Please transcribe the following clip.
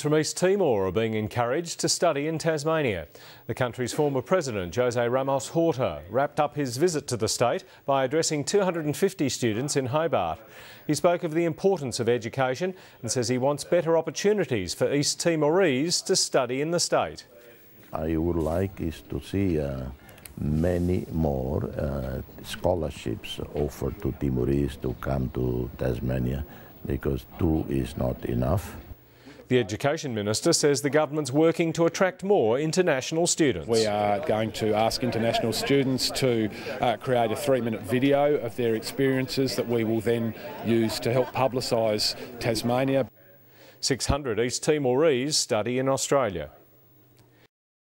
From East Timor are being encouraged to study in Tasmania. The country's former president, Jose Ramos-Horta, wrapped up his visit to the state by addressing 250 students in Hobart. He spoke of the importance of education and says he wants better opportunities for East Timorese to study in the state. I would like is to see many more scholarships offered to Timorese to come to Tasmania, because two is not enough. The Education Minister says the government's working to attract more international students. We are going to ask international students to create a 3-minute video of their experiences that we will then use to help publicise Tasmania. 600 East Timorese study in Australia.